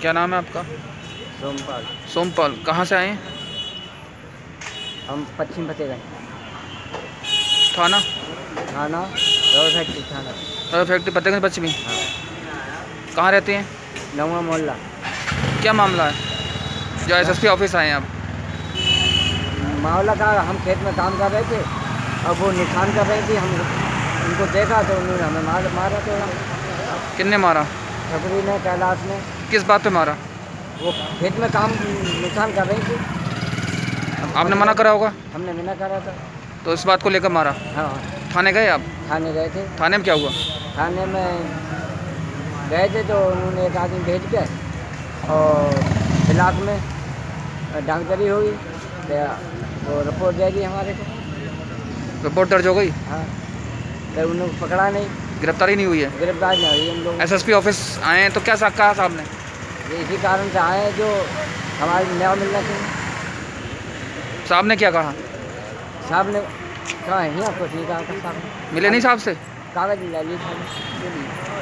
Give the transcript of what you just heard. क्या नाम है आपका? सोमपाल। सोमपाल, कहाँ से आए हैं? हम पश्चिम फतेहगंज। थाना? थाना रबर फैक्ट्री। थाना रबर फैक्ट्री फतेहगंज पश्चिमी। हाँ। कहाँ रहते हैं? नवा मोहल्ला। क्या मामला है जो एसएसपी ऑफिस आए हैं आप? मामला का हम खेत में काम कर रहे थे, अब वो निशान कर रहे थे, हम उनको देखा तो उन्होंने हमें मारा। तो किसने मारा? छपरी में, कैलाश में। किस बात पे मारा? वो खेत में काम निशान कर रही थी। आपने मना करा होगा? हमने मना करा था। तो इस बात को लेकर मारा? हाँ। थाने गए आप? थाने गए थे। थाने में क्या हुआ? थाने में गए थे तो उन्होंने एक आदमी भेज के और ब्लाक में डांगदरी हुई, तो रिपोर्ट जाएगी हमारे को। रिपोर्ट दर्ज हो गई? हाँ। फिर उन लोग पकड़ा नहीं, गिरफ्तारी नहीं हुई है। गिरफ्तारी नहीं हुई हम लोग। एसएसपी ऑफिस आए हैं तो क्या कहा साहब ने? ये इसी कारण से आए हैं जो हमारे न्याय मिलना चाहिए। साहब ने क्या कहा? साहब ने कहा है, कुछ नहीं कहा साहब। मिले नहीं साहब से? कागज मिला लिए साहब।